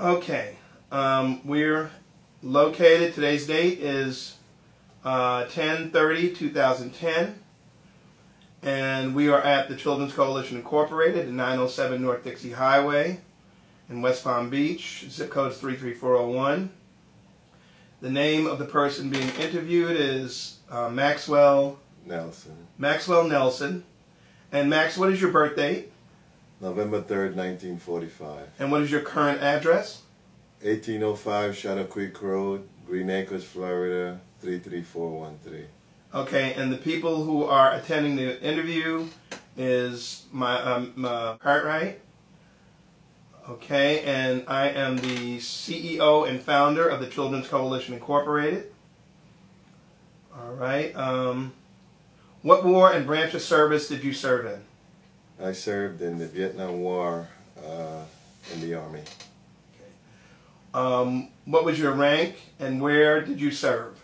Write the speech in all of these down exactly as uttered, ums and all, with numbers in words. Okay, um, we're located, today's date is uh, ten thirty two thousand ten, and we are at the Children's Coalition Incorporated at nine oh seven North Dixie Highway in West Palm Beach. Zip code is three three four oh one. The name of the person being interviewed is uh, Maxwell Nelson. Maxwell Nelson. And Max, what is your birth date? November third, nineteen forty-five. And what is your current address? eighteen oh five Shadow Creek Road, Green Acres, Florida, three three four one three. Okay, and the people who are attending the interview is my, um, my Cartwright. Okay, and I am the C E O and founder of the Children's Coalition Incorporated. All right. Um, what war and branch of service did you serve in? I served in the Vietnam War uh, in the Army. Okay. Um, what was your rank and where did you serve?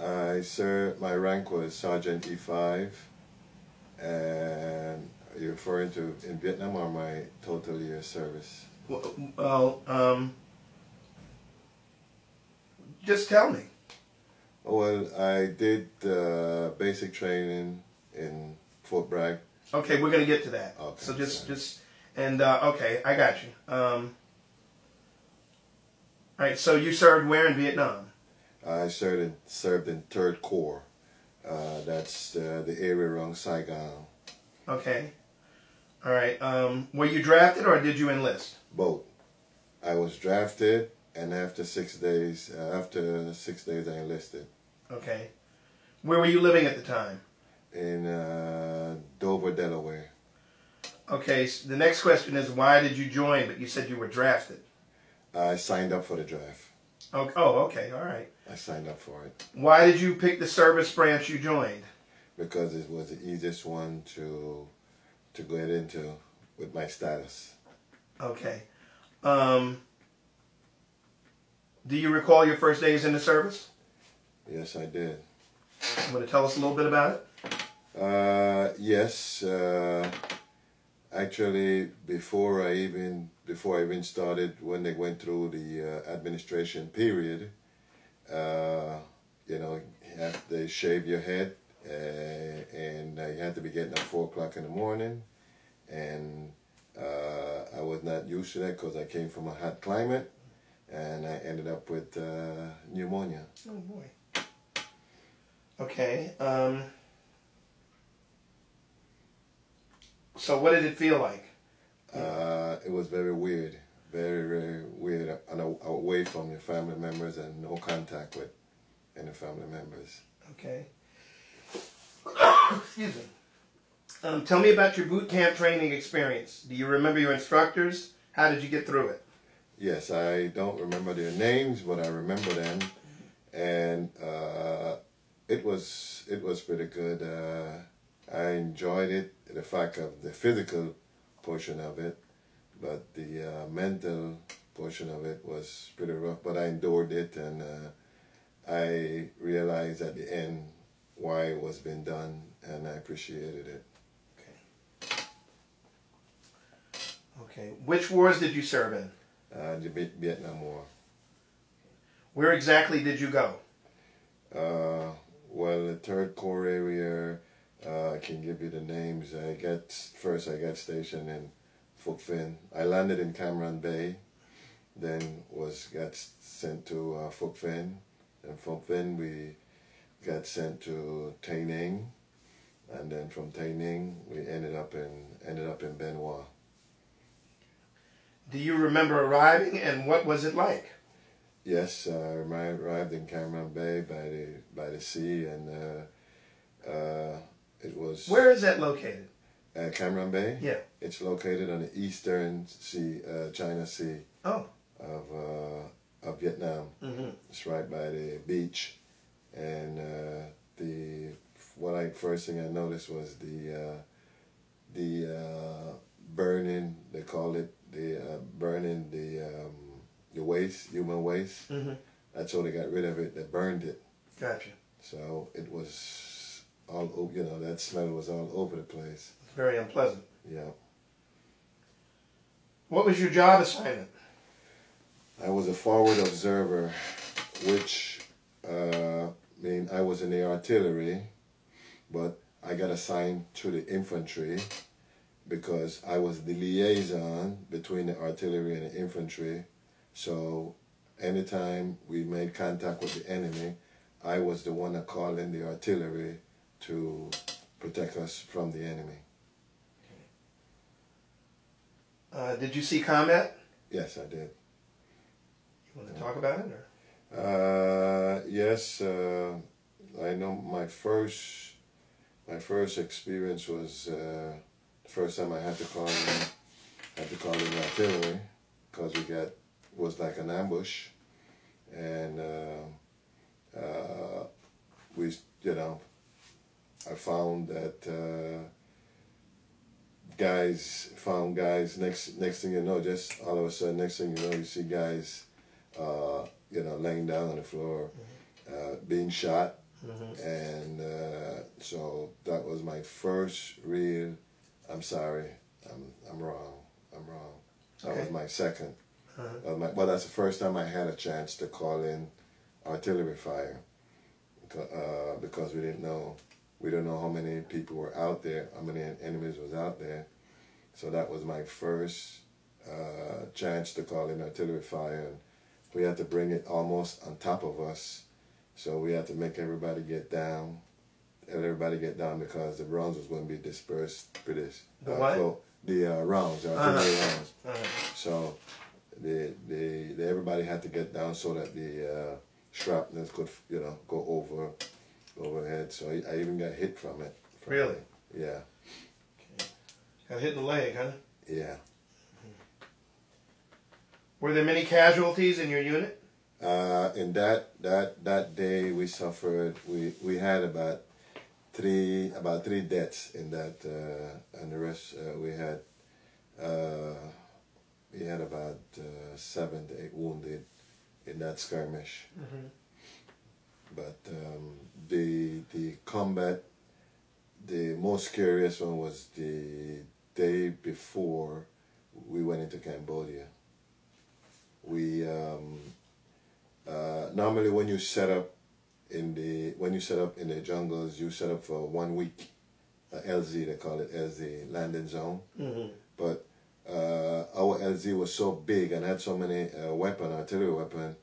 I served, my rank was Sergeant E five, and you're referring to in Vietnam or my total year service? Well, well um, just tell me. Well, I did uh, basic training in Fort Bragg. Okay, we're going to get to that. Okay, so just, sorry. just, and, uh, okay, I got you. Um, all right, so you served where in Vietnam? I served in, served in Third Corps. Uh, that's uh, the area around Saigon. Okay. All right. Um, were you drafted or did you enlist? Both. I was drafted, and after six days, uh, after six days, I enlisted. Okay. Where were you living at the time? In uh, Dover, Delaware. Okay, so the next question is, why did you join? But you said you were drafted. I signed up for the draft. Okay. Oh, okay, all right. I signed up for it. Why did you pick the service branch you joined? Because it was the easiest one to to get into with my status. Okay. Um, do you recall your first days in the service? Yes, I did. You want to tell us a little bit about it? Uh, yes, uh, actually, before I even before I even started, when they went through the uh, administration period, uh, you know, you have, they shave your head, uh, and uh, you had to be getting up four o'clock in the morning, and uh, I was not used to that because I came from a hot climate, and I ended up with uh, pneumonia. Oh boy. Okay. Um. So what did it feel like? Uh, it was very weird, very, very weird, and away from your family members and no contact with any family members. Okay. Excuse me. Um, tell me about your boot camp training experience. Do you remember your instructors? How did you get through it? Yes, I don't remember their names, but I remember them, and uh, it was it was pretty good. Uh, I enjoyed it, the fact of the physical portion of it, but the uh, mental portion of it was pretty rough, but I endured it, and uh, I realized at the end why it was being done, and I appreciated it. Okay. Okay. Which wars did you serve in? Uh, the Vietnam War. Where exactly did you go? Uh, well, the Third Corps area. Uh, I can give you the names. I got first. I got stationed in Phuoc Vinh. I landed in Cam Ranh Bay, then was got sent to uh, Phuoc Vinh, and from Phuoc Vinh we got sent to Tay Ninh, and then from Tay Ninh we ended up in ended up in Benoit. Do you remember arriving, and what was it like? Yes, uh, I arrived in Cam Ranh Bay by the by the sea, and uh, uh, it was. Where is that located? Uh, Cam Ranh Bay? Yeah. It's located on the eastern sea, uh, China Sea. Oh. Of, uh, of Vietnam. Mm-hmm. It's right by the beach. And uh, the what I first thing I noticed was the uh, the uh, burning, they call it the uh, burning the um, the waste, human waste. Mm-hmm. That's how they got rid of it. They burned it. Gotcha. So it was all over, you know, that smell was all over the place. Very unpleasant. Yeah. What was your job assignment? I was a forward observer, which uh, mean I was in the artillery, but I got assigned to the infantry because I was the liaison between the artillery and the infantry. So anytime we made contact with the enemy, I was the one that called in the artillery to protect us from the enemy. Uh, did you see combat? Yes, I did. You want to talk about it? Or? Uh, yes. Uh, I know my first, my first experience was uh, the first time I had to call in, had to call in artillery because we got, was like an ambush, and uh, uh, we, you know, I found that uh, guys found guys. Next, next thing you know, just all of a sudden, next thing you know, you see guys, uh, you know, laying down on the floor, uh, being shot, mm-hmm. and uh, so that was my first real. I'm sorry, I'm I'm wrong. I'm wrong. That okay. was my second. Uh-huh. uh, my, well, that's the first time I had a chance to call in artillery fire, uh, because we didn't know, we don't know how many people were out there, how many enemies was out there. So that was my first uh, chance to call in artillery fire. And we had to bring it almost on top of us, so we had to make everybody get down, let everybody get down because the rounds was going to be dispersed pretty this. Uh, the what? Close, the uh, rounds, the artillery uh-huh. rounds. Uh-huh. So. The, the, the everybody had to get down so that the uh, shrapnel could, you know, go over, overhead. So I, I even got hit from it. From really? It. Yeah. Okay. Got hit in the leg, huh? Yeah. Mm-hmm. Were there many casualties in your unit? Uh, in that that that day we suffered. We we had about three about three deaths in that, uh, and the rest uh, we had. Uh, We had about uh, seven to eight wounded in that skirmish. Mm-hmm. But um, the the combat, the most curious one was the day before we went into Cambodia. We um, uh, normally when you set up in the when you set up in the jungles, you set up for one week, uh, L Z, they call it L Z, landing zone. Mm-hmm. But Uh, our L Z was so big and had so many uh, weapon, artillery weapon,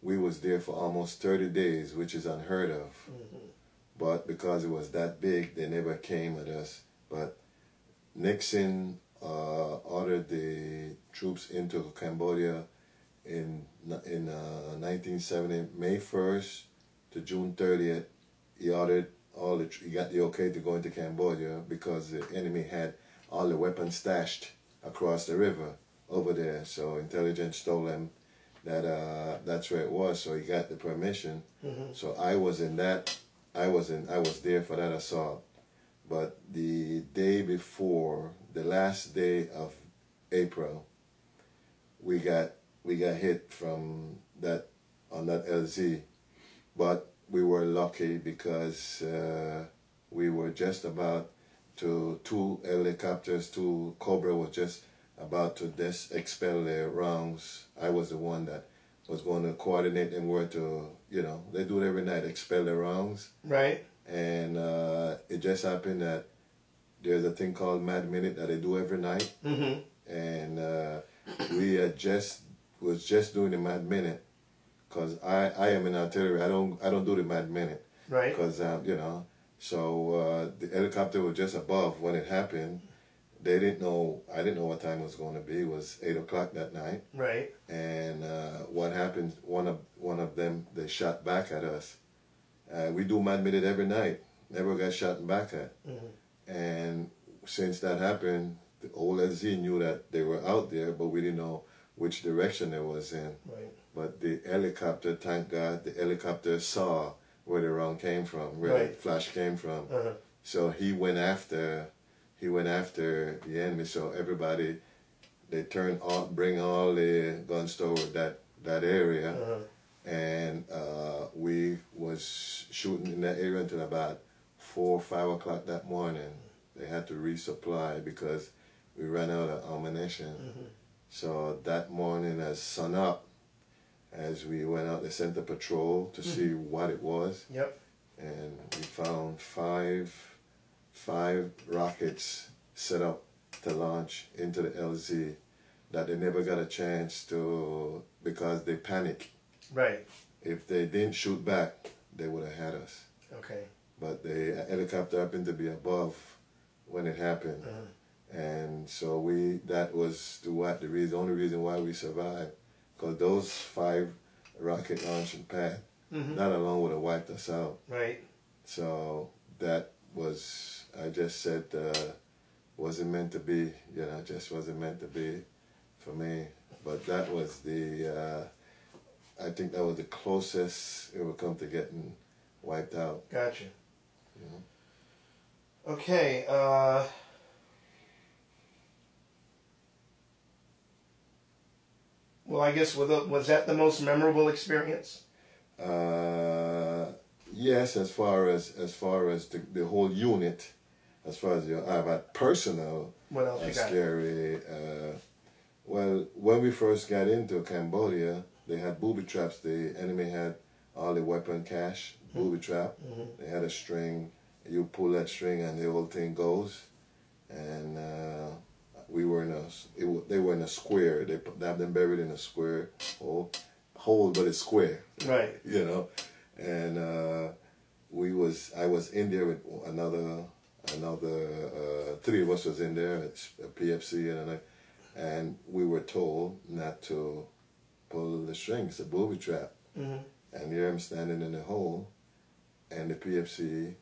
we was there for almost thirty days, which is unheard of. Mm-hmm. But because it was that big, they never came at us. But Nixon uh, ordered the troops into Cambodia in in uh, nineteen seventy, May first to June thirtieth. He ordered all the he got the okay to go into Cambodia because the enemy had all the weapons stashed across the river over there, so intelligence told him that uh, that's where it was. So he got the permission. Mm-hmm. So I was in that. I was in. I was there for that assault. But the day before, the last day of April, we got we got hit from that on that L Z, but we were lucky because uh, we were just about. To two helicopters, two Cobra was just about to dis expel their rounds. I was the one that was going to coordinate them where to, you know, they do it every night, expel their rounds. Right. And uh, it just happened that there's a thing called Mad Minute that they do every night. Mm-hmm. And uh, we had just was just doing the Mad Minute because I I am in artillery. I don't I don't do the Mad Minute. Right. Because um, you know. So uh, the helicopter was just above when it happened. They didn't know, I didn't know what time it was going to be. It was eight o'clock that night. Right. And uh, what happened, one of one of them, they shot back at us. Uh, we do Mad Minute every night. Never got shot back at. Mm-hmm. And since that happened, the old L Z knew that they were out there, but we didn't know which direction they was in. Right. But the helicopter, thank God, the helicopter saw where the round came from, where right. the flash came from. Uh-huh. So he went after, he went after the enemy. So everybody, they turn all, bring all the guns over that that area, uh-huh. and uh, we was shooting in that area until about four or five o'clock that morning. They had to resupply because we ran out of ammunition. Mm-hmm. So that morning, as sun up, as we went out, they sent a patrol to mm-hmm. see what it was. Yep. And we found five, five rockets set up to launch into the L Z that they never got a chance to, because they panicked. Right. If they didn't shoot back, they would have had us. Okay. But the helicopter happened to be above when it happened. Uh-huh. And so we, that was the, what, the, reason, the only reason why we survived, because those five rocket launching pads, mm-hmm. that alone would have wiped us out. Right. So that was, I just said, uh, wasn't meant to be, you know, just wasn't meant to be for me. But that was the, uh, I think that was the closest it would come to getting wiped out. Gotcha. Yeah. Okay, uh... well, I guess, was that the most memorable experience? Uh, yes, as far as as far as the, the whole unit, as far as your uh, about personal, what else uh, you got? Scary. Uh, well, when we first got into Cambodia, they had booby traps. The enemy had all the weapon cache, mm-hmm. booby trap. Mm-hmm. They had a string. You pull that string, and the whole thing goes. And uh, we were in a, it, they were in a square. They put, they have them buried in a square hole. Hole, but it's square, right? You know, and uh, we was I was in there with another another uh, three of us was in there, a P F C and another, and we were told not to pull the strings, the booby trap. Mm-hmm. And here I'm standing in the hole, and the P F C,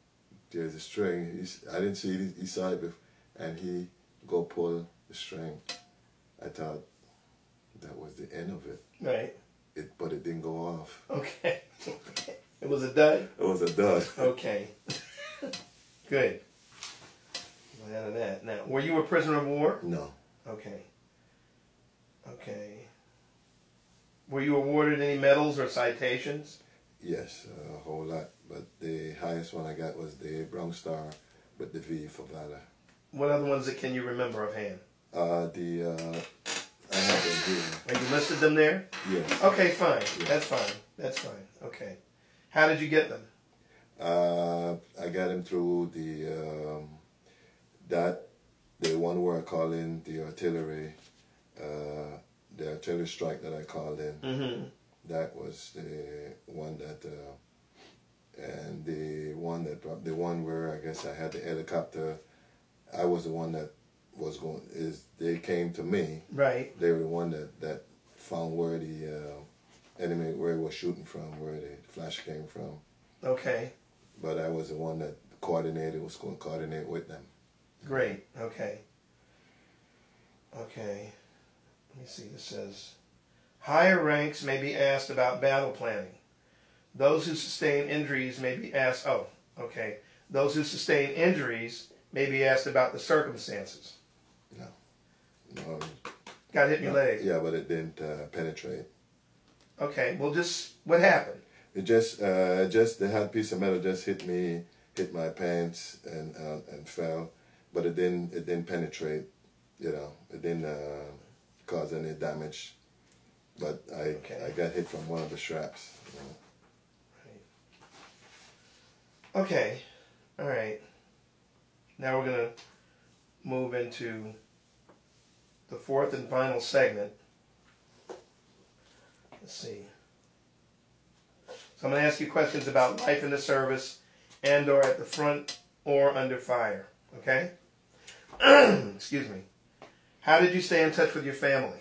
there's a string. He's, I didn't see it, he saw it before, and he go pull the string. I thought that was the end of it, right? It, but it didn't go off. Okay. It was a dud? It was a dud. Okay. Good. Out of that. Now, were you a prisoner of war? No. Okay. Okay. Were you awarded any medals or citations? Yes, a whole lot. But the highest one I got was the Bronze Star with the V for Valor. What other ones that can you remember offhand? Uh, the... Uh, I have and you listed them there? Yes. Okay, fine. Yes. That's fine. That's fine. Okay. How did you get them? Uh, I got them through the, um, that, the one where I call in the artillery, uh, the artillery strike that I called in. Mm-hmm. That was the one that, uh, and the one that, the one where I guess I had the helicopter, I was the one that was going, is they came to me. Right. They were the one that, that found where the uh, enemy, where it was shooting from, where the flash came from. Okay. But I was the one that coordinated, was going to coordinate with them. Great. Okay. Okay. Let me see. This says, higher ranks may be asked about battle planning. Those who sustain injuries may be asked, oh, okay. Those who sustain injuries may be asked about the circumstances. No. No. Got hit in your leg. Yeah, but it didn't uh, penetrate. Okay. Well, just what happened? It just, uh, just the hard piece of metal just hit me, hit my pants, and uh, and fell, but it didn't, it didn't penetrate. You know, it didn't uh, cause any damage. But I, okay. I got hit from one of the straps. You know? Right. Okay. All right. Now we're gonna move into the fourth and final segment. Let's see. So I'm going to ask you questions about life in the service and or at the front or under fire. Okay? Excuse me. How did you stay in touch with your family?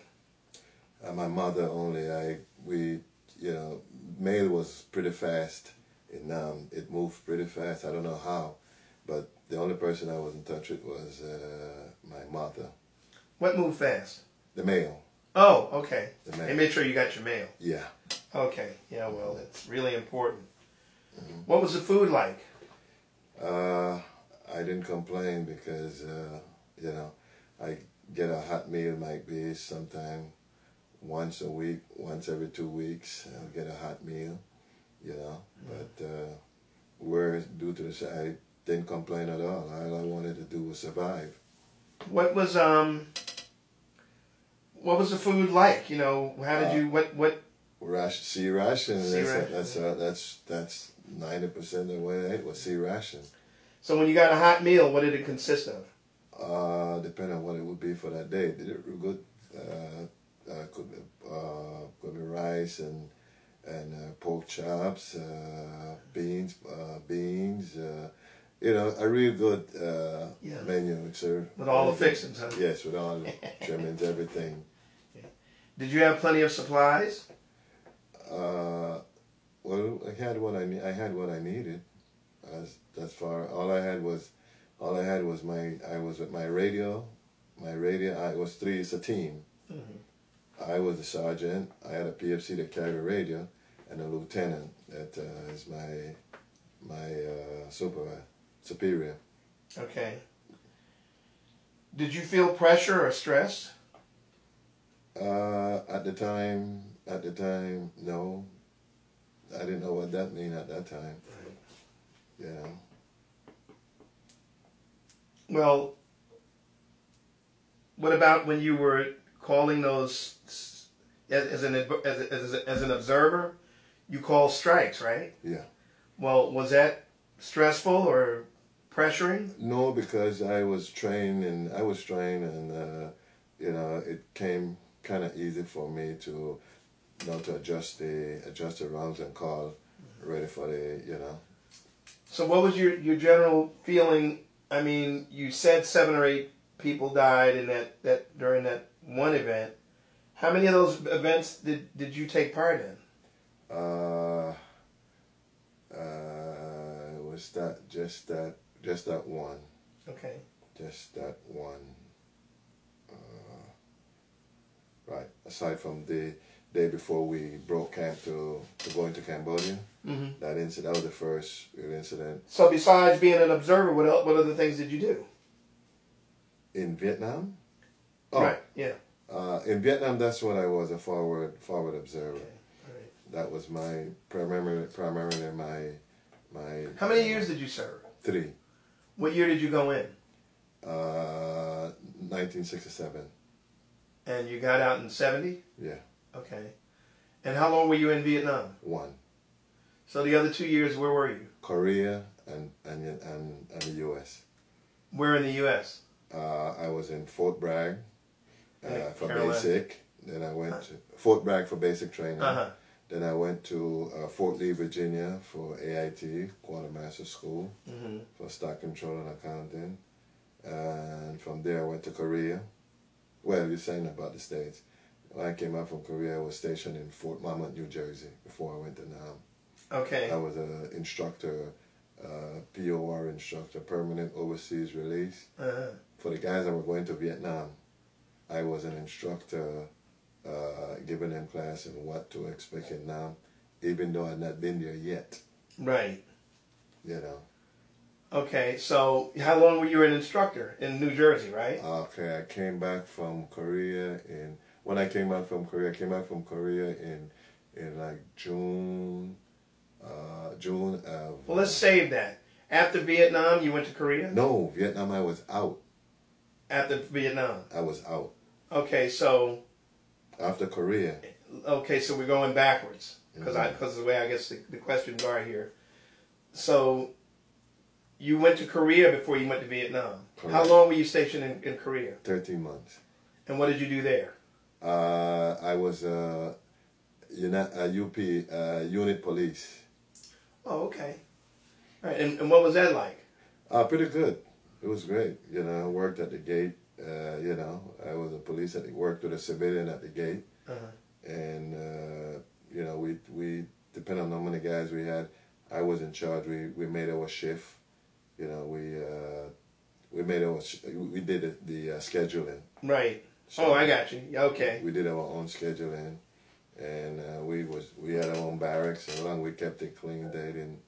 Uh, my mother only. I we you know mail was pretty fast, and um, it moved pretty fast. I don't know how, but the only person I was in touch with was uh, my mother. What moved fast? The mail. Oh, okay. The mail. And made sure you got your mail. Yeah. Okay. Yeah, well, it's really important. Mm-hmm. What was the food like? Uh, I didn't complain because, uh, you know, I get a hot meal, might be sometime once a week, once every two weeks, I'll get a hot meal, you know. Mm-hmm. But uh, where, due to this, I didn't complain at all. All I wanted to do was survive. What was um? What was the food like? You know, how did uh, you? What what ration, sea ration, and sea that's, ration. That's, uh, that's that's ninety percent of what I ate was sea ration. So when you got a hot meal, what did it consist of? Uh, depending on what it would be for that day. Did it good? Uh, uh, could be uh, could be rice and and uh, pork chops, uh, beans, uh, beans. Uh, you know, a real good uh, yeah. menu, sir. With all everything. The fixings, huh? Yes, with all the trimmings, everything. Yeah. Did you have plenty of supplies? Uh, well, I had what I ne I had what I needed. As that's far, all I had was. All I had was my, I was with my radio, my radio, I was three, it's a team. Mm-hmm. I was a sergeant, I had a P F C that carried a radio, and a lieutenant that uh, is my, my uh, super, superior. Okay. Did you feel pressure or stress? Uh, at the time, at the time, no. I didn't know what that meant at that time. Right. Yeah. Well, what about when you were calling those as, as an as as as an observer? You call strikes, right? Yeah. Well, was that stressful or pressuring? No, because I was trained, and I was trained, and uh, you know, it came kind of easy for me to you know to adjust the adjust the rounds and call ready for the you know. So, what was your your general feeling? I mean, you said seven or eight people died in that, that during that one event. How many of those events did, did you take part in? Uh, uh, it was that just that just that one. Okay. Just that one. Uh, right. Aside from the day before we broke camp to, to go into Cambodia. Mm-hmm. That incident, that was the first incident. So besides being an observer, what else, what other things did you do? In Vietnam? Oh, right, yeah. Uh, in Vietnam, that's what I was, a forward forward observer. Okay. All right. That was my, primarily, primarily my, my... How many years did you serve? Three. What year did you go in? Uh, nineteen sixty-seven. And you got out in seventy? Yeah. Okay. And how long were you in Vietnam? One. So the other two years, where were you? Korea and and and, and the U S Where in the U S? Uh, I was in Fort Bragg uh, for Carolina. Basic. Then I went huh. to Fort Bragg for basic training. Uh-huh. Then I went to uh, Fort Lee, Virginia for A I T, Quartermaster School, mm-hmm. for stock control and accounting. And from there, I went to Korea. Well, you're saying about the States. When I came out from Korea, I was stationed in Fort Monmouth, New Jersey, before I went to Nam. Okay. I was an instructor, uh, P O R instructor, permanent overseas release. Uh-huh. For the guys that were going to Vietnam, I was an instructor uh, giving them class in what to expect in Nam, even though I'd not been there yet. Right. You know. Okay, so how long were you an instructor in New Jersey, right? Okay, I came back from Korea in, when I came out from Korea, I came out from Korea in, in like June... Uh, June of... Well, let's save that. After Vietnam, you went to Korea? No, Vietnam, I was out. After Vietnam? I was out. Okay, so... After Korea. Okay, so we're going backwards. Because mm-hmm. of the way I guess the, the questions are here. So, you went to Korea before you went to Vietnam. Correct. How long were you stationed in, in Korea? thirteen months. And what did you do there? Uh, I was uh, a U P, uh, unit police. Oh, okay. All right. And, and what was that like? Uh, pretty good. It was great. You know, I worked at the gate. Uh, you know, I was a police that worked with a civilian at the gate. Uh-huh. And, uh, you know, we, we depending on how many guys we had, I was in charge. We, we made our shift. You know, we uh, we made our, we did the, the uh, scheduling. Right. So oh, I got you. Okay. We did our own scheduling. And uh, we was we had our own barracks, and as long as we kept it clean, they didn't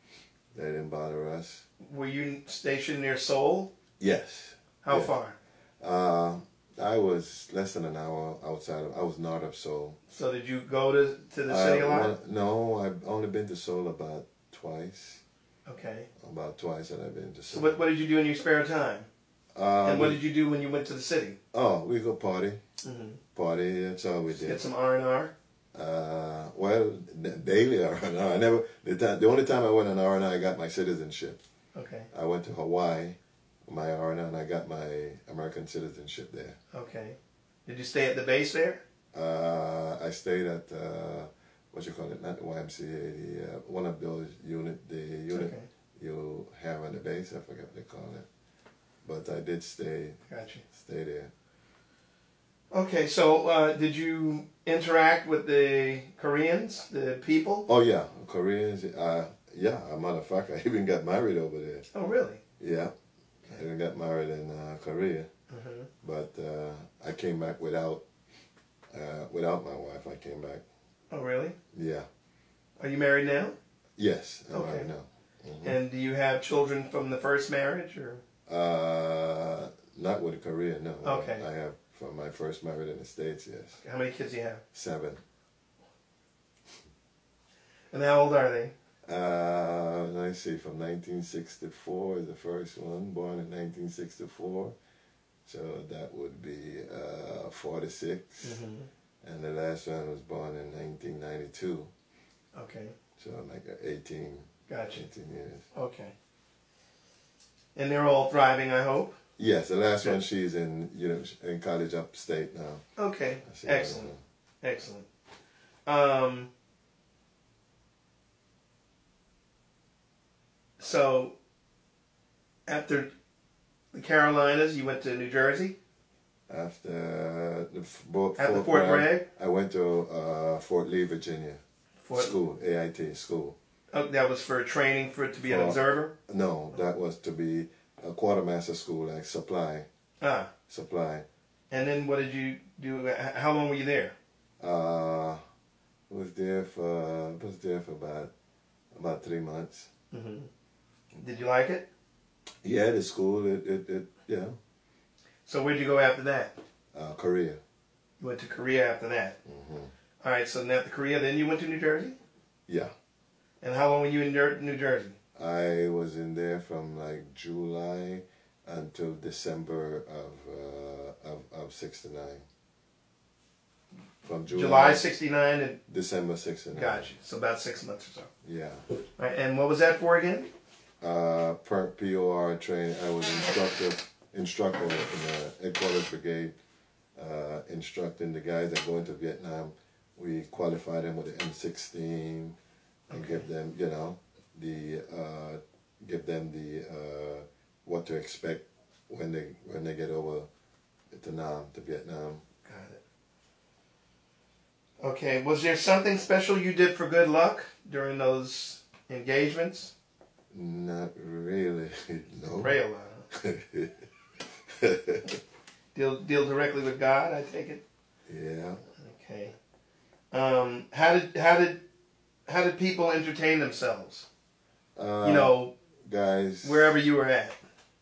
they didn't bother us. Were you stationed near Seoul? Yes. How yes. far? Uh, I was less than an hour outside of. I was north of Seoul. So did you go to to the city a lot? No, I've only been to Seoul about twice. Okay. About twice that I've been to Seoul. So what what did you do in your spare time? Um, and what did you do when you went to the city? Oh, we go party. Mm-hmm. Party. That's all we did. Get some R and R. Uh, well, daily, I don't know. I never, the, time, the only time I went on R and R, I got my citizenship. Okay. I went to Hawaii, my R and R, and I got my American citizenship there. Okay. Did you stay at the base there? Uh, I stayed at, uh, what you call it, not the Y M C A, the, uh, one of those unit, the unit okay. you have at the base, I forget what they call it. But I did stay, gotcha. stay there. Okay, so uh, did you interact with the Koreans, the people? Oh, yeah, Koreans. Uh, yeah, as a matter of fact, I even got married over there. Oh, really? Yeah, okay. I even got married in uh, Korea. Mm-hmm. But uh, I came back without uh, without my wife. I came back. Oh, really? Yeah. Are you married now? Yes, I'm okay. married now. Mm-hmm. And do you have children from the first marriage? Or? Uh, not with Korea, no. Okay. I have... From my first marriage in the States, yes. Okay, how many kids do you have? Seven. And how old are they? Uh, let's see, from nineteen sixty-four is the first one, born in nineteen sixty-four. So that would be uh, forty-six. Mm-hmm. And the last one was born in nineteen ninety-two. Okay. So like eighteen. Gotcha. eighteen years. Okay. And they're all thriving, I hope? Yes, the last one, she's in, you know, in college upstate now. Okay, excellent, excellent. Um, so, after the Carolinas, you went to New Jersey? After the Fort Bragg? I went to uh, Fort Lee, Virginia. Fort School, A I T, school. Oh, that was for training for to be an observer? No, that was to be... a quartermaster school, like supply. Ah. Supply. And then what did you do? How long were you there? Uh, was there for was there for about about three months. Mm-hmm. Did you like it? Yeah, the school. It it it yeah. So where'd you go after that? Uh, Korea. You went to Korea after that. Mm-hmm. All right. So after Korea, then you went to New Jersey. Yeah. And how long were you in New Jersey? I was in there from like July until December of uh, of of sixty-nine. From July, July sixty-nine to December sixty-nine. Gotcha. So about six months or so. Yeah. All right. And what was that for again? Uh, per P O R training. I was instructor instructor in the headquarters brigade, uh, instructing the guys that go into Vietnam. We qualify them with the M sixteen and okay. give them, you know. The uh, give them the uh, what to expect when they when they get over to Nam to Vietnam. Got it. Okay, was there something special you did for good luck during those engagements? Not really. No. Pray a lot. Deal deal directly with God, I take it. Yeah. Okay. Um, how did how did how did people entertain themselves? Uh, you know, guys, wherever you were at.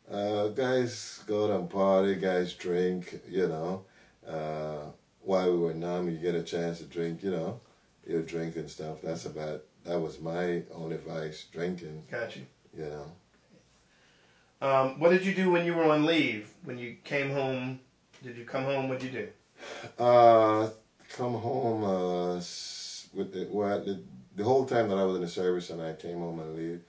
Uh, guys go to party, guys drink, you know. Uh, while we were in Nam, you get a chance to drink, you know. You drink and stuff. That's about, that was my own advice, drinking. Gotcha. You know. Um, what did you do when you were on leave? When you came home, did you come home? What did you do? Uh, come home uh, with the, well, the, the whole time that I was in the service and I came home and leave,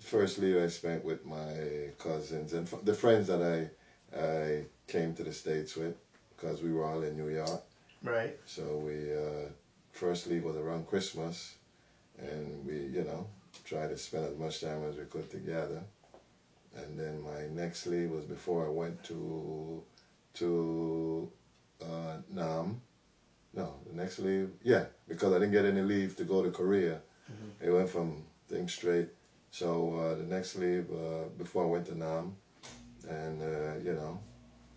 the first leave I spent with my cousins and the friends that I I came to the States with, because we were all in New York. Right. So we uh, first leave was around Christmas, and we you know tried to spend as much time as we could together. And then my next leave was before I went to to uh, Nam. No, the next leave, yeah, because I didn't get any leave to go to Korea. Mm-hmm. It went from things straight. So uh, the next leave, uh, before I went to Nam, and, uh, you know,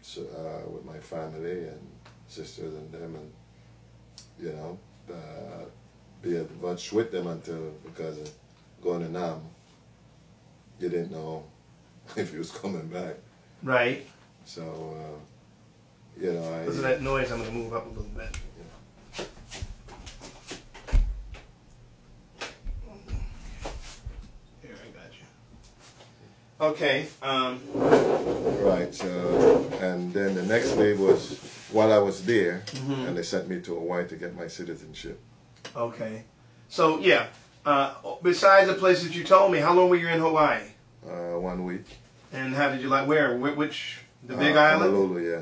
so, uh, with my family and sisters and them, and, you know, uh, be as much with them until, because of going to Nam, you didn't know if he was coming back. Right. So, uh, you know, I... Because of that noise, I'm going to move up a little bit. Okay. Um. Right. So, and then the next day was while I was there, mm-hmm. and they sent me to Hawaii to get my citizenship. Okay. So, yeah. Uh, besides the places you told me, how long were you in Hawaii? Uh, one week. And how did you like where? Which? The big uh, island? Honolulu, yeah.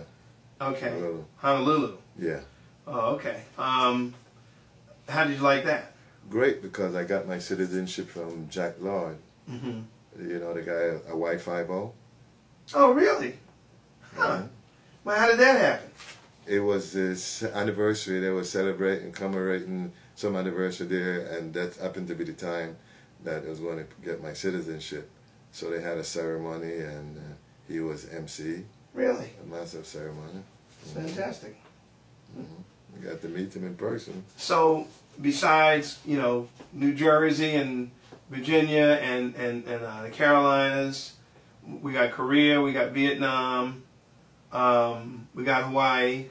Okay. Honolulu. Honolulu. Yeah. Oh, okay. Um, how did you like that? Great, because I got my citizenship from Jack Lord. Mm-hmm. You know, the guy, Hawaii Five-O. Oh, really? Huh. Yeah. Well, how did that happen? It was this anniversary. They were celebrating, commemorating some anniversary there, and that happened to be the time that I was going to get my citizenship. So they had a ceremony, and uh, he was M C. Really? A massive ceremony. Mm-hmm. Fantastic. Mm-hmm. I got to meet him in person. So, besides, you know, New Jersey and Virginia and, and, and uh, the Carolinas, we got Korea, we got Vietnam, um, we got Hawaii.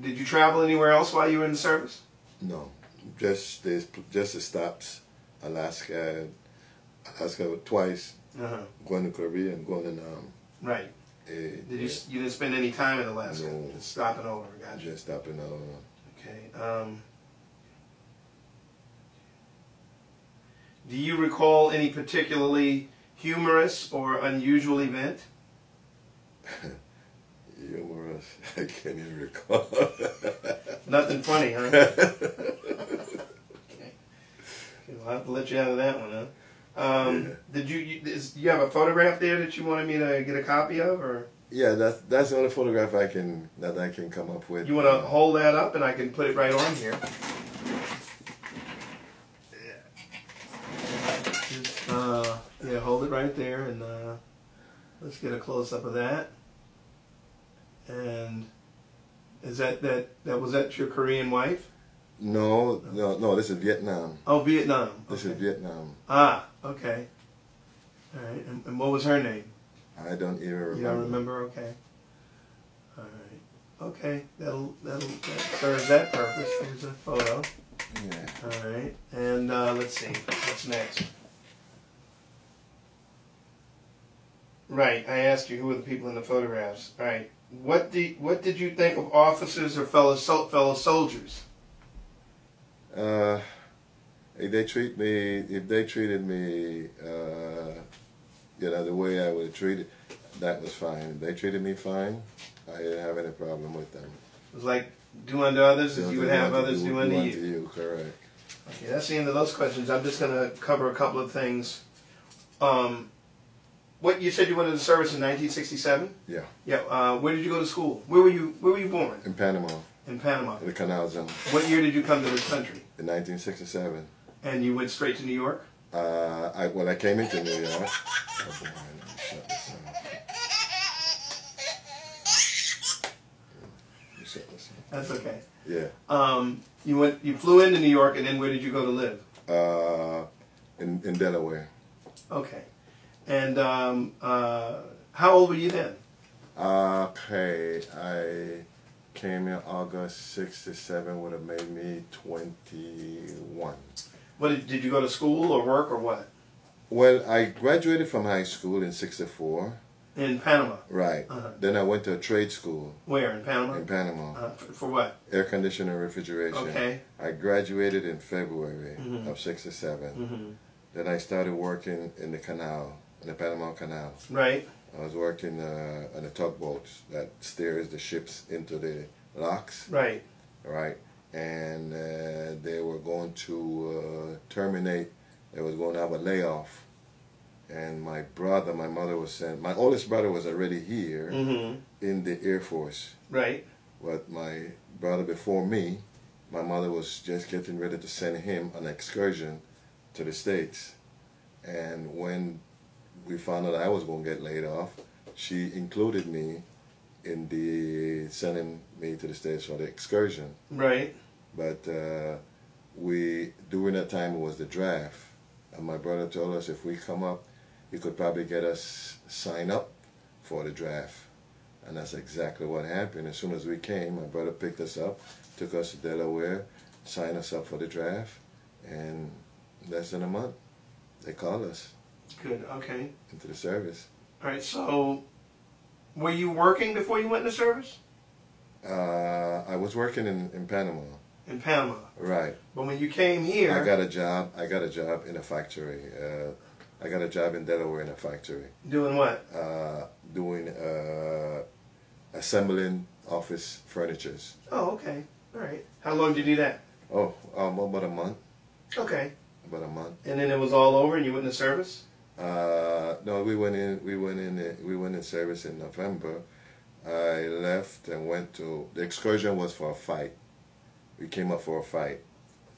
Did you travel anywhere else while you were in the service? No. Just the, just the stops. Alaska, Alaska twice, uh-huh. Going to Korea and going to Nam. Right. Uh, Did you, yeah. you didn't spend any time in Alaska? No. Just stopping over, gotcha. Just stopping over. Okay. Um, do you recall any particularly humorous or unusual event? Humorous? I can't even recall. Nothing funny, huh? Okay. Okay, well, I'll have to let you out of that one, huh? Um, yeah. Did you, you, is, you have a photograph there that you wanted me to get a copy of, or? Yeah, that's that's the only photograph I can that I can come up with. You want to um, hold that up, and I can put it right on here. Yeah. Just, uh, yeah, hold it right there, and uh, let's get a close up of that. And is that that that was that your Korean wife? No, no, no, this is Vietnam. Oh, Vietnam. This okay. is Vietnam. Ah, okay. All right, and, and what was her name? I don't even remember. You don't remember? Okay. All right. Okay, that'll, that'll, that serves that purpose. Here's a photo. Yeah. All right, and uh, let's see, what's next? Right, I asked you who were the people in the photographs. All right, what, the, what did you think of officers or fellow, so, fellow soldiers? Uh, if they treat me, if they treated me, uh, you know, the way I would have treated, that was fine. If they treated me fine, I didn't have any problem with them. It was like, do unto others as you would have others do unto you. Do you, correct. Okay, that's the end of those questions. I'm just going to cover a couple of things. Um, what, you said you went into service in nineteen sixty-seven? Yeah. Yeah, uh, where did you go to school? Where were you, where were you born? In Panama. In Panama. The Canal Zone. What year did you come to this country? In nineteen sixty-seven. And you went straight to New York? Uh, I, well, I came into New York. Oh, boy, let me shut this down. Let me shut this down. That's okay. Yeah. Um, you went. You flew into New York, and then where did you go to live? Uh, in in Delaware. Okay. And um, uh, how old were you then? Uh, okay, I. Came in August sixty-seven, would have made me twenty-one. What did, did you go to school or work or what? Well, I graduated from high school in sixty-four. In Panama? Right. Uh-huh. Then I went to a trade school. Where, in Panama? In Panama. Uh, for, for what? Air conditioning and refrigeration. Okay. I graduated in February mm-hmm. of sixty-seven. Mm-hmm. Then I started working in the canal, in the Panama Canal. Right. I was working uh, on a tugboat that steers the ships into the locks. Right. Right. And uh, they were going to uh, terminate. They was going to have a layoff. And my brother, my mother was sent. My oldest brother was already here mm-hmm. in the Air Force. Right. But my brother before me, my mother was just getting ready to send him on an excursion to the States. And when we found out I was going to get laid off, she included me in the sending me to the States for the excursion. Right. But uh, we, during that time, it was the draft. And my brother told us if we come up, he could probably get us sign up for the draft. And that's exactly what happened. As soon as we came, my brother picked us up, took us to Delaware, signed us up for the draft. And less than a month, they called us. Good, okay. Into the service. All right, so were you working before you went into service? Uh, I was working in, in Panama. in Panama. Right. But when you came here... I got a job. I got a job in a factory. Uh, I got a job in Delaware in a factory. Doing what? Uh, doing uh, assembling office furnitures. Oh, okay. All right. How long did you do that? Oh, um, about a month. Okay. About a month. And then it was all over, and you went into service? Uh, no, we went in. We went in. We went in service in November. I left and went to the excursion was for a fight. We came up for a fight.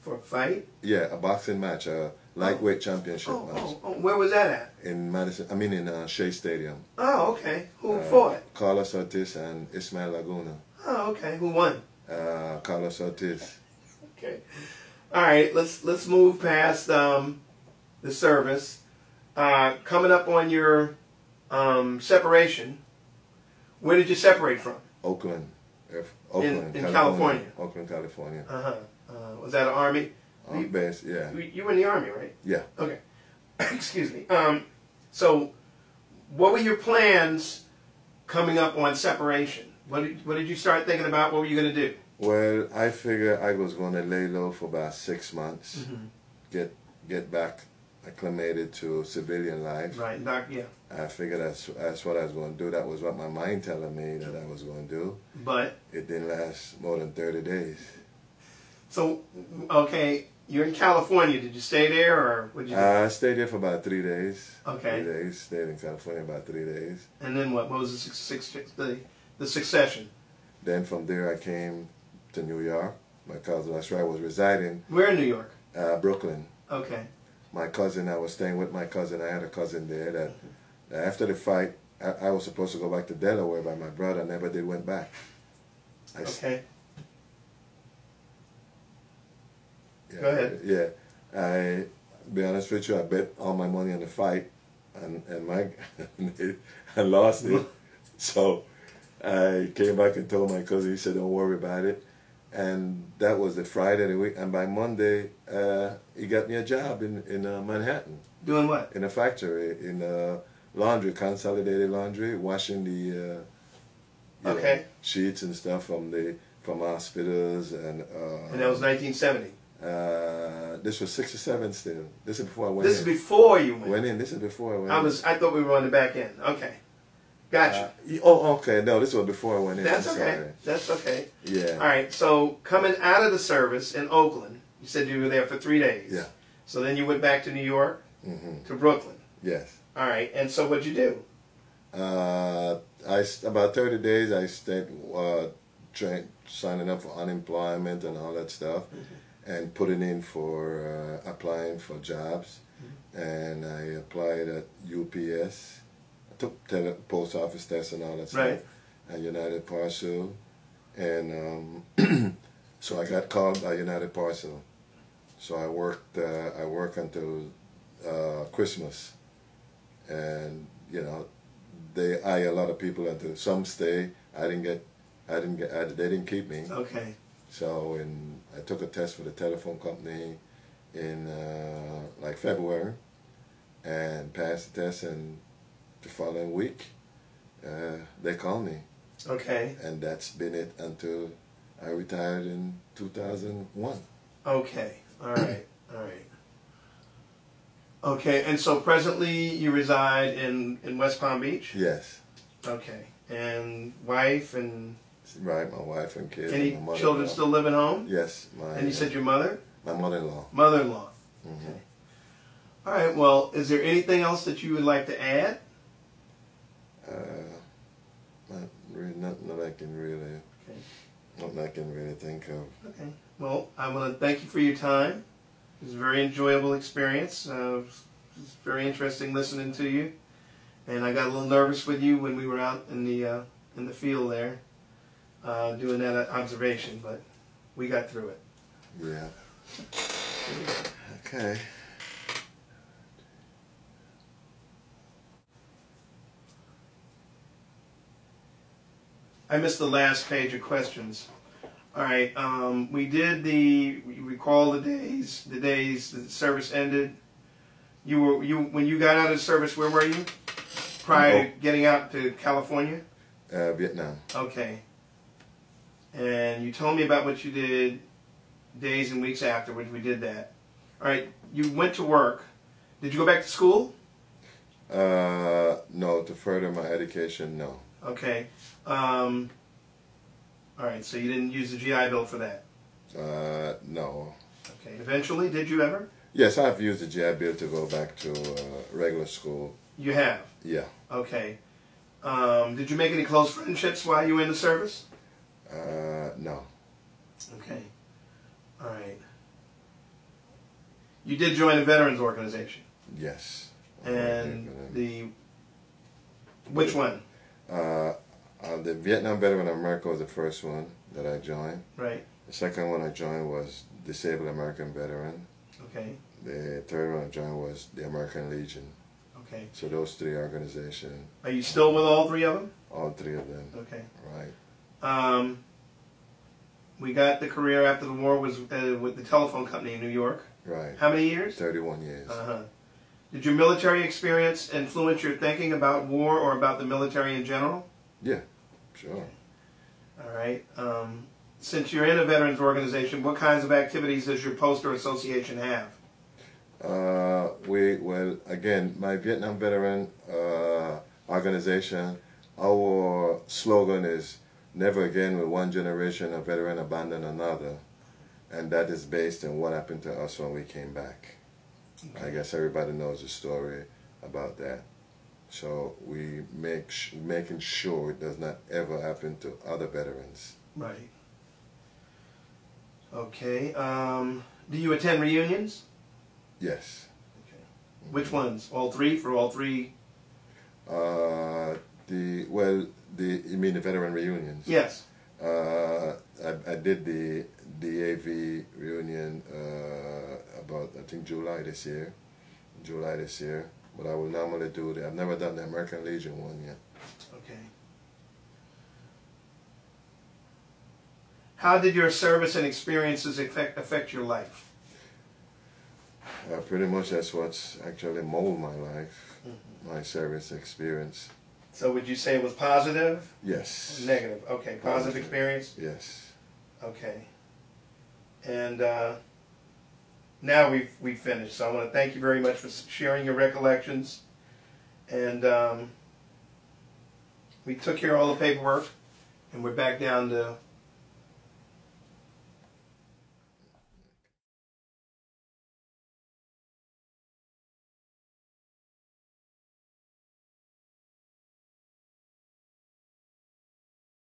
For a fight? Yeah, a boxing match, a lightweight oh. championship oh, match. Oh, oh, where was that at? In Madison. I mean, in uh, Shea Stadium. Oh, okay. Who uh, fought? Carlos Ortiz and Ismael Laguna. Oh, okay. Who won? Uh, Carlos Ortiz. Okay. All right. Let's let's move past um, the service. Uh, coming up on your um, separation. Where did you separate from? Oakland. If, Oakland. In, in California. California. Oakland, California. Uh-huh. Uh, was that an Army? Army you, base, yeah. You were in the Army, right? Yeah. Okay. Excuse me. Um, so, what were your plans coming up on separation? What did, what did you start thinking about? What were you going to do? Well, I figured I was going to lay low for about six months, mm-hmm. get get back acclimated to civilian life. Right, doc, yeah. I figured that's, that's what I was going to do. That was what my mind telling me that I was going to do. But? It didn't last more than thirty days. So, okay, you're in California. Did you stay there or what did you do? I stayed there for about three days. Okay. Three days. Stayed in California about three days. And then what? What was the, six, six, the, the succession? Then from there I came to New York. My cousin, that's where I was residing. Where in New York? Uh, Brooklyn. Okay. My cousin, I was staying with my cousin. I had a cousin there that mm-hmm. after the fight, I, I was supposed to go back to Delaware, but my brother never did went back. I okay. Yeah, go ahead. Yeah. I, be honest with you, I bet all my money on the fight, and, and my, I lost it. So I came back and told my cousin, he said, don't worry about it. And that was the Friday of the week. And by Monday, uh, he got me a job in, in uh, Manhattan. Doing what? In a factory, in uh, laundry, consolidated laundry, washing the uh, okay. know, sheets and stuff from the from hospitals. And uh, and that was nineteen seventy? Uh, this was sixty-seven still. This is before I went this in. This is before you went, went in. This is before I went I was, in. I thought we were on the back end. Okay. Gotcha. Uh, oh, okay. No, this was before I went in. That's okay. That's okay. Yeah. All right. So coming out of the service in Oakland, you said you were there for three days. Yeah. So then you went back to New York, mm-hmm. to Brooklyn. Yes. All right. And so what'd you do? Uh, I about thirty days. I stayed uh, train, signing up for unemployment and all that stuff, mm-hmm. and putting in for uh, applying for jobs, mm-hmm. and I applied at U P S. Took tele post office tests and all that stuff, right. and United Parcel, and um, so I got called by United Parcel. So I worked. Uh, I worked until uh, Christmas, and you know, they hire a lot of people. Until some stay. I didn't get. I didn't get. I, they didn't keep me. Okay. So and I took a test for the telephone company in uh, like February, and passed the test and. The following week, uh, they called me. Okay. And that's been it until I retired in two thousand one. Okay. All right. All right. Okay. And so presently you reside in, in West Palm Beach? Yes. Okay. And wife and... Right. My wife and kids. Any and my children still living home? Yes. My, and you uh, said your mother? My mother-in-law. Mother-in-law. Mm-hmm. Okay. All right. Well, is there anything else that you would like to add? Uh, not really, not, not I can really, okay. not I can really think of. Okay. Well, I want to thank you for your time. It was a very enjoyable experience. Uh, it was very interesting listening to you, and I got a little nervous with you when we were out in the uh, in the field there, uh, doing that observation. But we got through it. Yeah. Okay. I missed the last page of questions. All right, um, we did the we recall the days, the days the service ended. You were you when you got out of the service. Where were you prior to getting out to California? Uh, Vietnam. Okay. And you told me about what you did days and weeks afterwards we did that. All right, you went to work. Did you go back to school? Uh, no, to further my education, no. Okay. Um, all right, so you didn't use the G I Bill for that? Uh, no. Okay, eventually, did you ever? Yes, I've used the G I Bill to go back to uh, regular school. You have? Yeah. Okay. Um, did you make any close friendships while you were in the service? Uh, no. Okay. All right. You did join a veterans organization? Yes. And the, which one? Uh, uh, the Vietnam Veteran of America was the first one that I joined. Right. The second one I joined was Disabled American Veteran. Okay. The third one I joined was the American Legion. Okay. So those three organizations. Are you still with all three of them? All three of them. Okay. Right. Um, we got the career after the war was uh, with the telephone company in New York. Right. How many years? thirty-one years. Uh-huh. Did your military experience influence your thinking about war or about the military in general? Yeah, sure. Okay. All right. Um, since you're in a veterans organization, what kinds of activities does your post or association have? Uh, we, well, again, my Vietnam veteran uh, organization, our slogan is, never again will one generation of veteran abandon another. And that is based on what happened to us when we came back. Okay. I guess everybody knows the story about that. So we make sh making sure it does not ever happen to other veterans. Right. Okay. Um, do you attend reunions? Yes. Okay. Mm-hmm. Which ones? All three? For all three? Uh, the well, the you mean the veteran reunions? Yes. Uh, I, I did the D A V reunion uh, about, I think, July this year. July this year. But I will normally do that. I've never done the American Legion one yet. Okay. How did your service and experiences affect, affect your life? Uh, pretty much that's what's actually molded my life, mm-hmm. my service experience. So would you say it was positive? Yes. Negative. Okay. Positive, positive experience? Yes. Okay. And uh, now we've, we've finished. So I want to thank you very much for sharing your recollections. And um, we took care of all the paperwork, and we're back down to